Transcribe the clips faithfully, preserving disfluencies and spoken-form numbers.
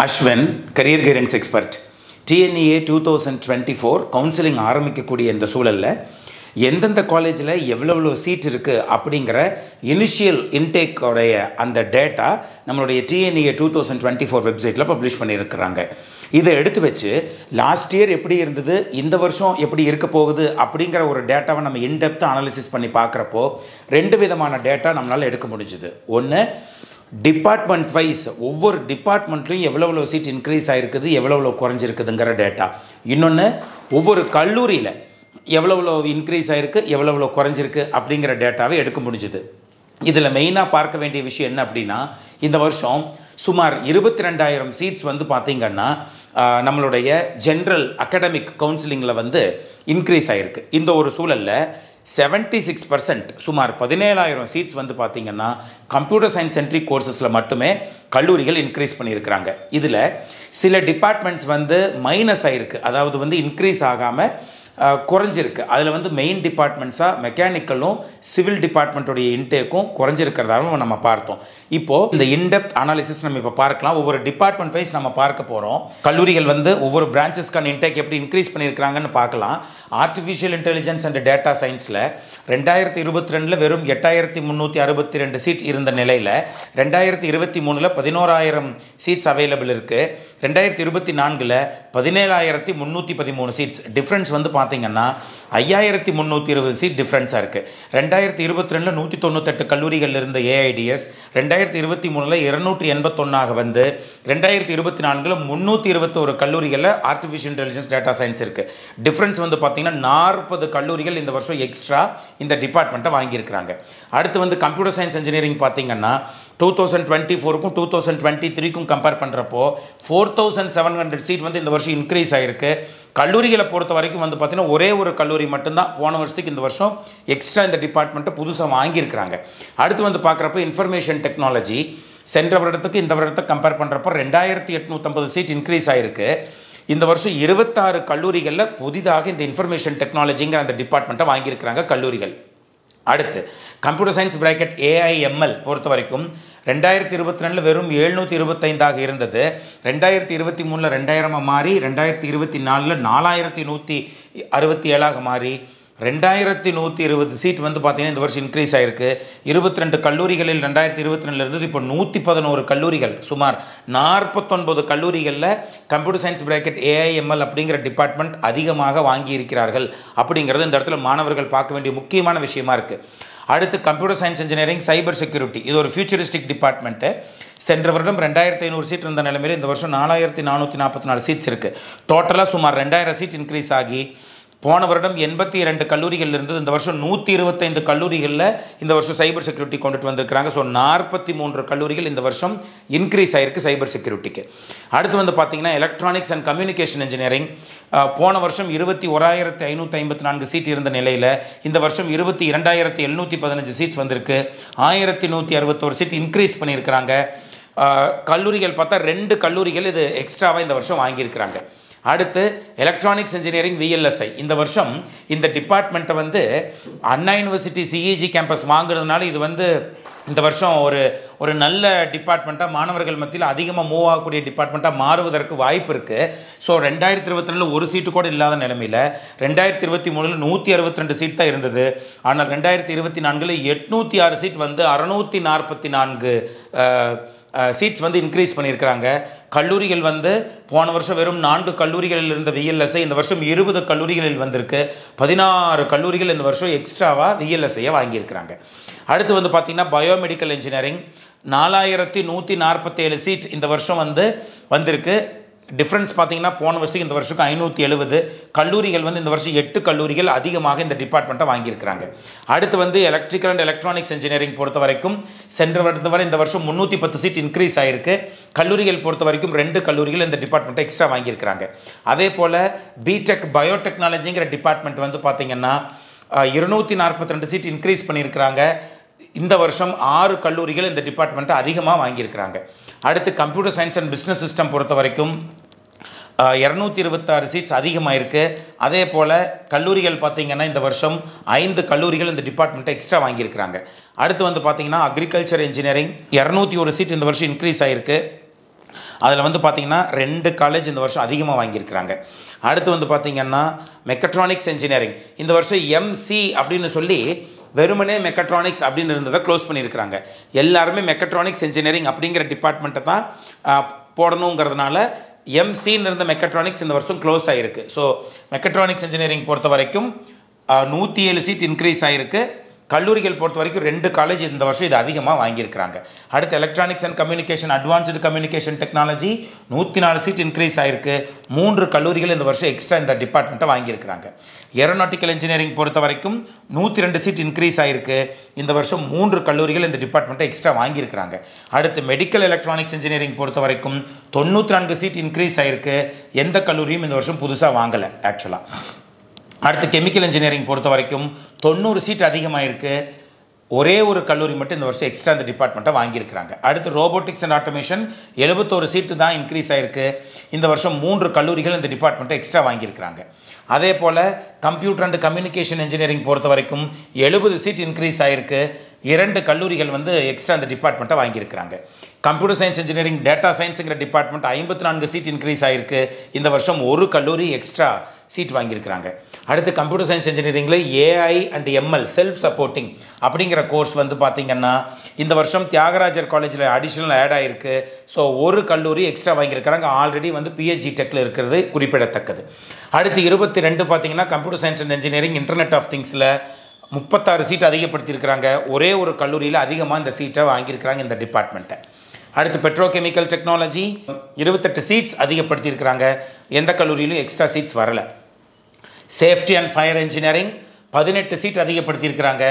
Ashwin, career guidance expert. T N E A twenty twenty-four counseling ஆரம்பிக்கக்கூடிய இந்த சூழலில் எந்தெந்த காலேஜில் எவ்வளோ எவ்வளோ சீட் இருக்குது அப்படிங்கிற இனிஷியல் இன்டேக்கோடைய அந்த டேட்டா நம்மளுடைய T N E A twenty twenty-four வெப்சைட்டில் பப்ளிஷ் பண்ணியிருக்கிறாங்க. இதை எடுத்து வச்சு லாஸ்ட் இயர் எப்படி இருந்தது, இந்த வருஷம் எப்படி இருக்க போகுது அப்படிங்கிற ஒரு டேட்டாவை நம்ம இன்டெப்த்தாக அனாலிசிஸ் பண்ணி பார்க்குறப்போ ரெண்டு விதமான டேட்டா நம்மளால் எடுக்க முடிஞ்சுது. ஒன்று, டிபார்ட்மெண்ட் வைஸ் ஒவ்வொரு டிபார்ட்மெண்ட்லையும் எவ்வளோ எவ்வளோ சீட் இன்க்ரீஸ் ஆகிருக்குது, எவ்வளோ எவ்வளோ குறைஞ்சிருக்குதுங்கிற டேட்டா. இன்னொன்று, ஒவ்வொரு கல்லூரியில் எவ்வளோ எவ்வளோ இன்க்ரீஸ் ஆகிருக்கு, எவ்வளோ எவ்வளோ குறைஞ்சிருக்கு அப்படிங்கிற டேட்டாவை எடுக்க முடிஞ்சுது. இதில் மெயினாக பார்க்க வேண்டிய விஷயம் என்ன அப்படின்னா, இந்த வருஷம் சுமார் இருபத்தி ரெண்டாயிரம் சீட்ஸ் வந்து பார்த்திங்கன்னா நம்மளுடைய ஜென்ரல் அகடமிக் கவுன்சிலிங்கில் வந்து இன்க்ரீஸ் ஆகிருக்கு. இந்த ஒரு சூழலில் செவன்ட்டி சிக்ஸ் பர்சன்ட் சுமார் பதினேழாயிரம் சீட்ஸ் வந்து பார்த்திங்கன்னா கம்ப்யூட்டர் சயின்ஸ் சென்ட்ரிக் கோர்சஸில் மட்டுமே கல்லூரிகள் இன்க்ரீஸ் பண்ணியிருக்கிறாங்க. இதில் சில டிபார்ட்மெண்ட்ஸ் வந்து மைனஸ் ஆகிருக்கு, அதாவது வந்து இன்க்ரீஸ் ஆகாமல் குறைஞ்சிருக்கு. அதில் வந்து மெயின் டிபார்ட்மெண்ட்ஸாக மெக்கானிக்கலும் சிவில் டிபார்ட்மெண்ட்டோடைய இன்டேக்கும் குறைஞ்சிருக்கிறதாலும் நம்ம பார்த்தோம். இப்போது இந்த இன்டெப்த் அனாலிசிஸ் நம்ம இப்போ பார்க்கலாம். ஒவ்வொரு டிபார்ட்மெண்ட் வைஸ் நம்ம பார்க்க போகிறோம். கல்லூரிகள் வந்து ஒவ்வொரு பிரான்ச்சஸ்க்கான இன்டேக் எப்படி இன்க்ரீஸ் பண்ணியிருக்கிறாங்கன்னு பார்க்கலாம். ஆர்டிஃபிஷியல் இன்டெலிஜென்ஸ் அண்ட் டேட்டா சயின்ஸில் ரெண்டாயிரத்தி இருபத்தி ரெண்டில் வெறும் எட்டாயிரத்தி முந்நூற்றி அறுபத்தி ரெண்டு சீட் இருந்த நிலையில் ரெண்டாயிரத்தி இருபத்தி மூணில் பதினோராயிரம் சீட்ஸ் அவைலபிள் இருக்குது. ரெண்டாயிரத்தி இருபத்தி நான்கில் பதினேழாயிரத்தி முந்நூற்றி பதிமூணு சீட்ஸ் டிஃப்ரென்ஸ் வந்து பார்த்திங்கன்னா ஐயாயிரத்தி முந்நூற்றி இருபது சீட் டிஃப்ரென்ஸாக இருக்குது. ரெண்டாயிரத்தி இருபத்தி ரெண்டில் நூற்றி தொண்ணூத்தெட்டு கல்லூரிகள் இருந்த ஏஐடிஎஸ் ரெண்டாயிரத்தி இருபத்தி மூணில் இருநூற்றி எண்பத்தொன்னாக வந்து ரெண்டாயிரத்தி இருபத்தி நான்கில் முந்நூற்றி இருபத்தோரு கல்லூரிகளில் ஆர்டிஃபிஷியல் இன்டெலிஜென்ஸ் டேட்டா சயின்ஸ் இருக்குது. டிஃப்ரென்ஸ் வந்து பார்த்திங்கன்னா நாற்பது கல்லூரிகள் இந்த வருஷம் எக்ஸ்ட்ரா இந்த டிபார்ட்மெண்ட்டை வாங்கியிருக்கிறாங்க. அடுத்து வந்து கம்ப்யூட்டர் சயின்ஸ் இன்ஜினியரிங் பார்த்திங்கன்னா டூ தௌசண்ட் டுவெண்ட்டி ஃபோருக்கும் டூ தௌசண்ட் டுவெண்ட்டி த்ரீக்கும் கம்பேர் பண்ணுறப்போ four thousand seven hundred seat வந்து இந்த வருஷம் இன்க்ரீஸ் ஆகிருக்கு. கல்லூரிகளை பொறுத்த வரைக்கும் வந்து பார்த்திங்கன்னா ஒரே ஒரு கல்லூரி மட்டும்தான் போன வருஷத்துக்கு இந்த வருஷம் எக்ஸ்ட்ரா இந்த டிபார்ட்மெண்ட்டை புதுசாக வாங்கியிருக்கிறாங்க. அடுத்து வந்து பார்க்குறப்போ இன்ஃபர்மேஷன் டெக்னாலஜி சென்ற வருடத்துக்கு இந்த வருடத்தை கம்பேர் பண்ணுறப்போ ரெண்டாயிரத்தி எட்நூற்றம்பது சீட் இன்க்ரீஸ் ஆகிருக்கு. இந்த வருஷம் இருபத்தாறு கல்லூரிகளில் புதிதாக இந்த இன்ஃபர்மேஷன் டெக்னாலஜிங்கிற அந்த டிபார்ட்மெண்ட்டை வாங்கியிருக்கிறாங்க கல்லூரிகள். அடுத்து கம்ப்யூட்டர் சயின்ஸ் பிராக்கெட் ஏஐஎம்எல் பொறுத்த வரைக்கும் ரெண்டாயிரத்தி இருபத்தி ரெண்டில் வெறும் எழுநூற்றி இருபத்தைந்தாக இருந்தது. ரெண்டாயிரத்தி இருபத்தி மூணில் ரெண்டாயிரமாக மாறி ரெண்டாயிரத்தி இருபத்தி நாலில் நாலாயிரத்தி நூற்றி அறுபத்தி ஏழாக மாறி ரெண்டாயிரத்தி நூற்றி இருபது சீட் வந்து பார்த்திங்கன்னா இந்த வருஷம் இன்க்ரீஸ் ஆகிருக்கு. இருபத்தி ரெண்டு கல்லூரிகளில் ரெண்டாயிரத்தி இருபத்தி ரெண்டில் இருந்தது இப்போ நூற்றி பதினோரு கல்லூரிகள் சுமார் நாற்பத்தொன்பது கல்லூரிகளில் கம்ப்யூட்டர் சயின்ஸ் பிராக்கெட் ஏஐஎம்எல் அப்படிங்கிற டிபார்ட்மெண்ட் அதிகமாக வாங்கியிருக்கிறார்கள் அப்படிங்கிறது இந்த இடத்துல மாணவர்கள் பார்க்க வேண்டிய முக்கியமான விஷயமா இருக்குது. அடுத்து computer science engineering cyber security, இது ஒரு ஃபியூச்சரிஸ்டிக் டிபார்ட்மெண்ட்டு. சென்ற வருடம் ரெண்டாயிரத்தி ஐநூறு சீட் இருந்த நிலைமையில் இந்த வருஷம் நாலாயிரத்தி நானூற்றி நாற்பத்தி நாலு சீட்ஸ் இருக்குது. டோட்டலாக சுமார் ரெண்டாயிரம் சீட் இன்க்ரீஸ் ஆகி போன வருடம் எண்பத்தி இரண்டு கல்லூரிகள் இருந்தது, இந்த வருஷம் நூற்றி இருபத்தைந்து கல்லூரிகளில் இந்த வருஷம் சைபர் செக்யூரிட்டி கொண்டுட்டு வந்திருக்கிறாங்க. ஸோ நாற்பத்தி மூன்று கல்லூரிகள் இந்த வருஷம் இன்க்ரீஸ் ஆகிருக்கு சைபர் செக்யூரிட்டிக்கு. அடுத்து வந்து பார்த்திங்கன்னா எலக்ட்ரானிக்ஸ் அண்ட் கம்யூனிகேஷன் இன்ஜினியரிங் போன வருஷம் இருபத்தி ஓராயிரத்தி ஐநூற்றி ஐம்பத்தி நான்கு சீட் இருந்த நிலையில் இந்த வருஷம் இருபத்தி இரண்டாயிரத்தி எழுநூற்றி பதினஞ்சு சீட்ஸ் வந்திருக்கு. ஆயிரத்தி நூற்றி அறுபத்தோரு சீட் இன்க்ரீஸ் பண்ணியிருக்கிறாங்க. கல்லூரிகள் பார்த்தா ரெண்டு கல்லூரிகள் இது எக்ஸ்ட்ராவாக இந்த வருஷம் வாங்கியிருக்கிறாங்க. அடுத்து electronics engineering V L S I இந்த வருஷம் இந்த டிபார்ட்மெண்ட்டை வந்து Anna university C E G campus வாங்குறதுனால இது வந்து இந்த வருஷம் ஒரு ஒரு நல்ல டிபார்ட்மெண்ட்டாக மாணவர்கள் மத்தியில் அதிகமாக மூவ் ஆகக்கூடிய டிபார்ட்மெண்ட்டாக மாறுவதற்கு வாய்ப்பு இருக்குது. ஸோ ரெண்டாயிரத்தி இருபத்தி ரெண்டில் ஒரு சீட்டு கூட இல்லாத நிலைமையில் ரெண்டாயிரத்தி இருபத்தி மூணில் நூற்றி அறுபத்தி ரெண்டு சீட் தான் இருந்தது. ஆனால் ரெண்டாயிரத்தி இருபத்தி நான்கில் எட்நூற்றி ஆறு சீட் வந்து அறுநூற்றி நாற்பத்தி நான்கு சீட்ஸ் வந்து இன்க்ரீஸ் பண்ணியிருக்கிறாங்க. கல்லூரிகள் வந்து போன வருஷம் வெறும் நான்கு கல்லூரிகளில் இருந்த V L S I இந்த வருஷம் இருபது கல்லூரிகளில் வந்திருக்கு. பதினாறு கல்லூரிகள் இந்த வருஷம் எக்ஸ்ட்ராவாக V L S I வாங்கியிருக்கிறாங்க. அடுத்து வந்து பார்த்திங்கன்னா பயோமெடிக்கல் இன்ஜினியரிங் நாலாயிரத்தி நூற்றி நாற்பத்தேழு சீட் இந்த வருஷம் வந்து வந்திருக்கு. டிஃப்ரென்ஸ் பார்த்திங்கன்னா போன வருஷத்துக்கு இந்த வருஷத்துக்கு ஐநூற்றி எழுபது கல்லூரிகள் வந்து இந்த வருஷம் எட்டு கல்லூரிகள் அதிகமாக இந்த டிபார்ட்மெண்ட்டை வாங்கியிருக்கிறாங்க. அடுத்து வந்து எலக்ட்ரிக்கல் அண்ட் எலக்ட்ரானிக்ஸ் இன்ஜினியரிங் பொறுத்த வரைக்கும் சென்ற வருடத்து வரை இந்த வருஷம் முந்நூற்றி பத்து சீட் இன்க்ரீஸ் ஆகிருக்கு. கல்லூரிகள் பொறுத்த வரைக்கும் ரெண்டு கல்லூரிகள் இந்த டிபார்ட்மெண்ட்டை எக்ஸ்ட்ரா வாங்கியிருக்கிறாங்க. அதே போல் பிடெக் பயோடெக்னாலஜிங்கிற டிபார்ட்மெண்ட் வந்து பார்த்திங்கன்னா இருநூற்றி நாற்பத்தி ரெண்டு சீட் இன்க்ரீஸ் பண்ணியிருக்கிறாங்க. இந்த வருஷம் ஆறு கல்லூரிகள் இந்த டிபார்ட்மெண்ட்டை அதிகமாக வாங்கியிருக்கிறாங்க. அடுத்து computer science and business system பொறுத்த வரைக்கும் இரநூத்தி இருபத்தாறு சீட்ஸ் அதிகமாக இருக்குது. அதே போல் கல்லூரிகள் பார்த்திங்கன்னா இந்த வருஷம் ஐந்து கல்லூரிகள் இந்த டிபார்ட்மெண்ட்டை எக்ஸ்ட்ரா வாங்கியிருக்கிறாங்க. அடுத்து வந்து பார்த்திங்கன்னா அக்ரிகல்ச்சர் இன்ஜினியரிங் இரநூத்தி ஒரு சீட் இந்த வருஷம் இன்க்ரீஸ் ஆகிருக்கு. அதில் வந்து பார்த்திங்கன்னா ரெண்டு காலேஜ் இந்த வருஷம் அதிகமாக வாங்கியிருக்கிறாங்க. அடுத்து வந்து பார்த்திங்கன்னா மெக்கட்ரானிக்ஸ் இன்ஜினியரிங் இந்த வருஷம் எம்சி அப்படின்னு சொல்லி வெறுமனே மெக்கட்ரானிக்ஸ் அப்படின்னு இருந்ததை க்ளோஸ் பண்ணியிருக்கிறாங்க. எல்லாருமே மெக்கட்ரானிக்ஸ் இன்ஜினியரிங் அப்படிங்கிற டிபார்ட்மெண்ட்டை தான் போடணுங்கிறதுனால எம்சின்னு இருந்த மெக்கட்ரானிக்ஸ் இந்த வருஷம் க்ளோஸ் ஆகிருக்கு. ஸோ மெக்கட்ரானிக்ஸ் இன்ஜினியரிங் பொறுத்த வரைக்கும் நூற்றி ஏழு சீட் இன்க்ரீஸ் ஆகிருக்கு. கல்லூரிகள் பொறுத்த வரைக்கும் ரெண்டு காலேஜ் இந்த வருஷம் இது அதிகமாக வாங்கியிருக்கிறாங்க. அடுத்து electronics and communication advanced communication technology நூற்றி நாலு சீட் இன்க்ரீஸ் ஆகிருக்கு. மூன்று கல்லூரிகள் இந்த வருஷம் எக்ஸ்ட்ரா இந்த டிபார்ட்மெண்ட்டை வாங்கியிருக்கிறாங்க. ஏரோநாட்டிக்கல் இன்ஜினியரிங் பொறுத்த வரைக்கும் நூற்றி ரெண்டு சீட் இன்க்ரீஸ் ஆகிருக்கு. இந்த வருஷம் மூன்று கல்லூரிகள் இந்த டிபார்ட்மெண்ட்டை எக்ஸ்ட்ரா வாங்கியிருக்கிறாங்க. அடுத்து மெடிக்கல் எலக்ட்ரானிக்ஸ் இன்ஜினியரிங் பொறுத்த வரைக்கும் தொண்ணூற்றி நான்கு சீட் இன்க்ரீஸ் ஆகிருக்கு. எந்த கல்லூரியும் இந்த வருஷம் புதுசாக வாங்கலை ஆக்சுவலாக. அடுத்து கெமிக்கல் இன்ஜினியரிங் பொறுத்த வரைக்கும் தொண்ணூறு சீட் அதிகமாக இருக்குது. ஒரே ஒரு கல்லூரி மட்டும் இந்த வருஷம் எக்ஸ்ட்ரா இந்த டிபார்ட்மெண்ட்டை வாங்கியிருக்கிறாங்க. அடுத்து ரோபோட்டிக்ஸ் அண்ட் ஆட்டோமேஷன் எழுபத்தோரு சீட்டு தான் இன்க்ரீஸ் ஆகிருக்கு. இந்த வருஷம் மூன்று கல்லூரிகள் இந்த டிபார்ட்மெண்ட்டை எக்ஸ்ட்ரா வாங்கியிருக்கிறாங்க. அதே போல் கம்ப்யூட்டர் அண்ட் கம்யூனிகேஷன் இன்ஜினியரிங் பொறுத்த வரைக்கும் எழுபது சீட் இன்க்ரீஸ் ஆகிருக்கு. இரண்டு கல்லூரிகள் வந்து எக்ஸ்ட்ரா இந்த டிபார்ட்மெண்ட்டை வாங்கியிருக்கிறாங்க. கம்ப்யூட்டர் சயின்ஸ் இன்ஜினியரிங் டேட்டா சயின்ஸுங்கிற டிபார்ட்மெண்ட் ஐம்பத்தி நான்கு சீட் இன்க்ரீஸ் ஆகிருக்கு. இந்த வருஷம் ஒரு கல்லூரி எக்ஸ்ட்ரா சீட் வாங்கியிருக்கிறாங்க. அடுத்து கம்ப்யூட்டர் சயின்ஸ் இன்ஜினியரிங்கில் AI and ML self supporting அப்படிங்கிற கோர்ஸ் வந்து பார்த்திங்கன்னா இந்த வருஷம் தியாகராஜர் காலேஜில் அடிஷ்னல் ஆட் ஆகிருக்கு. ஸோ ஒரு கல்லூரி எக்ஸ்ட்ரா வாங்கியிருக்கிறாங்க. ஆல்ரெடி வந்து பிஹெச்டி டெக்கில் இருக்கிறது குறிப்பிடத்தக்கது. அடுத்து இருபத்தி ரெண்டு பார்த்திங்கன்னா computer science and engineering internet of திங்ஸில் முப்பத்தாறு சீட் அதிகப்படுத்தியிருக்கிறாங்க. ஒரே ஒரு கல்லூரியில் அதிகமாக இந்த சீட்டை வாங்கியிருக்கிறாங்க இந்த டிபார்ட்மெண்ட்டை. அடுத்து பெட்ரோகெமிக்கல் டெக்னாலஜி இருபத்தெட்டு சீட்ஸ் அதிகப்படுத்தியிருக்கிறாங்க. எந்த கல்லூரியிலும் எக்ஸ்ட்ரா சீட்ஸ் வரலை. சேஃப்டி அண்ட் ஃபயர் இன்ஜினியரிங் பதினெட்டு சீட் அதிகப்படுத்தியிருக்கிறாங்க.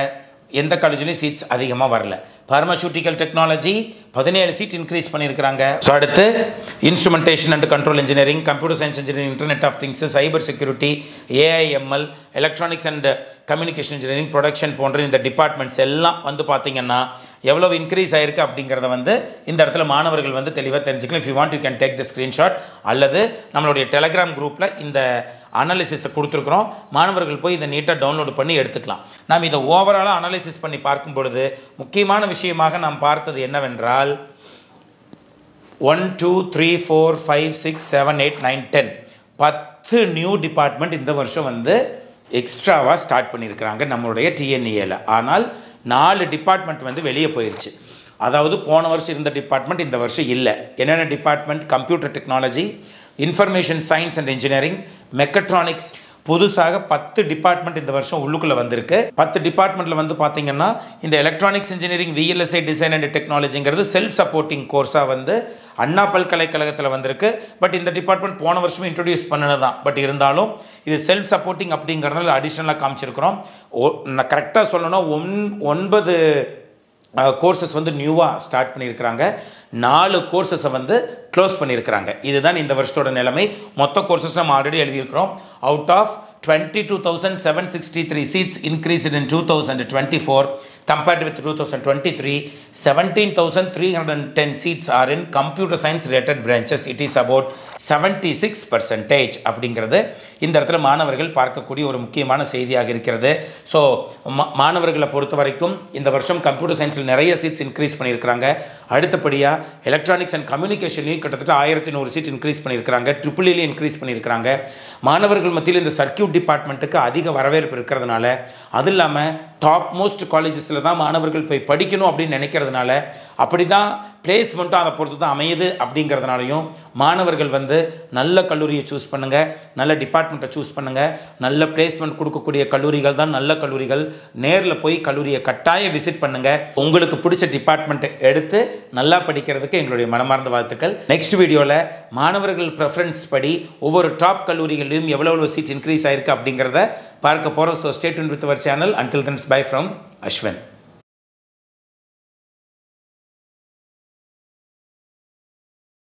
எந்த காலேஜ்லேயும் சீட்ஸ் அதிகமாக வரல. பார்மசூட்டிக்கல் டெக்னாலஜி பதினேழு சீட் இன்க்ரீஸ் பண்ணியிருக்கிறாங்க. ஸோ அடுத்து instrumentation and control engineering computer science engineering internet of things cyber security AIML electronics and communication engineering production போன்ற இந்த டிபார்ட்மெண்ட்ஸ் எல்லாம் வந்து பார்த்திங்கன்னா எவ்வளோ இன்க்ரீஸ் ஆகிருக்கு அப்படிங்கிறத வந்து இந்த இடத்துல மாணவர்கள் வந்து தெளிவாக தெரிஞ்சுக்கலாம். If you want you can take the screenshot அல்லது நம்மளுடைய டெலகிராம் குரூப்பில் இந்த அனாலிசிஸை கொடுத்துருக்குறோம். மாணவர்கள் போய் இதை நீட்டாக டவுன்லோடு பண்ணி எடுத்துக்கலாம். நாம் இதை ஓவராலாக அனாலிசிஸ் பண்ணி பார்க்கும் பொழுது முக்கியமான விஷயமாக நாம் பார்த்தது என்னவென்றால் one two three four five six seven eight nine ten பத்து நியூ டிபார்ட்மெண்ட் இந்த வருஷம் வந்து எக்ஸ்ட்ராவாக ஸ்டார்ட் பண்ணியிருக்கிறாங்க நம்மளுடைய டிஎன்இஏல. ஆனால் நாலு டிபார்ட்மெண்ட் வந்து வெளியே போயிடுச்சு. அதாவது போன வருஷம் இருந்த டிபார்ட்மெண்ட் இந்த வருஷம் இல்லை. என்னென்ன department? Computer technology, information science and engineering, mechatronics. புதுசாக பத்து டிபார்ட்மெண்ட் இந்த வருஷம் உள்ளுக்குள்ளே வந்திருக்கு. பத்து டிபார்ட்மெண்ட்டில் வந்து பார்த்திங்கன்னா இந்த electronics engineering VLSI design and டெக்னாலஜிங்கிறது செல்ஃப் சப்போர்ட்டிங் கோர்ஸாக வந்து அண்ணா பல்கலைக்கழகத்தில் வந்திருக்கு. பட் இந்த டிபார்ட்மெண்ட் போன வருஷமும் இன்ட்ரடியூஸ் பண்ணினது தான். பட் இருந்தாலும் இது செல்ஃப் சப்போர்ட்டிங் அப்படிங்கிறதுனால அடிஷ்னலாக காமிச்சிருக்கிறோம். நான் கரெக்டாக சொல்லணும்னா ஒன் ஒன்பது கோர்சஸ் வந்து நியூவாக ஸ்டார்ட் பண்ணியிருக்கிறாங்க. நாலு கோர்சஸை வந்து க்ளோஸ் பண்ணியிருக்கிறாங்க. இதுதான் இந்த வருஷத்தோட நிலைமை. மொத்த கோர்சஸ் நம்ம ஆல்ரெடி எழுதியிருக்கிறோம். Out of twenty two thousand seven sixty three seats increased in two thousand twenty four compared with two thousand twenty three seventeen thousand three hundred and ten seats are in computer science related branches. It is about seventy six percentage அப்படிங்கிறது இந்த இடத்துல மாணவர்கள் பார்க்கக்கூடிய ஒரு முக்கியமான செய்தியாக இருக்கிறது. So மாணவர்களை பொறுத்த வரைக்கும் இந்த வருஷம் கம்ப்யூட்டர் சயின்ஸில் நிறைய சீட்ஸ் இன்க்ரீஸ் பண்ணியிருக்கிறாங்க. அடுத்தபடியாக எலக்ட்ரானிக்ஸ் அண்ட் கம்யூனிகேஷன்லையும் கிட்டத்தட்ட ஆயிரத்தி நூறு சீட் இன்க்ரீஸ் பண்ணியிருக்கிறாங்க. ட்ரிபிள்லையும் இன்க்ரீஸ் பண்ணியிருக்கிறாங்க. மாணவர்கள் மத்தியில் இந்த சர்க்கியூட் டிபார்ட்மெண்ட்டுக்கு அதிக வரவேற்பு இருக்கிறதுனால, அது இல்லாமல் டாப் மோஸ்ட் காலேஜஸில் தான் மாணவர்கள் போய் படிக்கணும் அப்படின்னு நினைக்கிறதுனால, அப்படி தான் பிளேஸ்மெண்ட்டும் அதை பொறுத்து தான் அமையுது அப்படிங்கிறதுனாலையும் மாணவர்கள் வந்து நல்ல கல்லூரியை சூஸ் பண்ணுங்கள், நல்ல டிபார்ட்மெண்ட்டை சூஸ் பண்ணுங்கள். நல்ல பிளேஸ்மெண்ட் கொடுக்கக்கூடிய கல்லூரிகள் தான் நல்ல கல்லூரிகள். நேரில் போய் கல்லூரியை கட்டாய விசிட் பண்ணுங்கள். உங்களுக்கு பிடிச்ச டிபார்ட்மெண்ட் எடுத்து நல்லா படிக்கிறதுக்கு எங்களுடைய மனமார்ந்த வாழ்த்துக்கள். நெக்ஸ்ட் வீடியோவில் மாணவர்கள் ப்ரெஃபரன்ஸ் படி ஒவ்வொரு டாப் கல்லூரிகளிலும் எவ்வளோ எவ்வளோ சீட் இன்க்ரீஸ் ஆகிருக்கு அப்படிங்கிறத பார்க்க போகிறோம். So stay tune with our channel. Until then bye from Ashwin.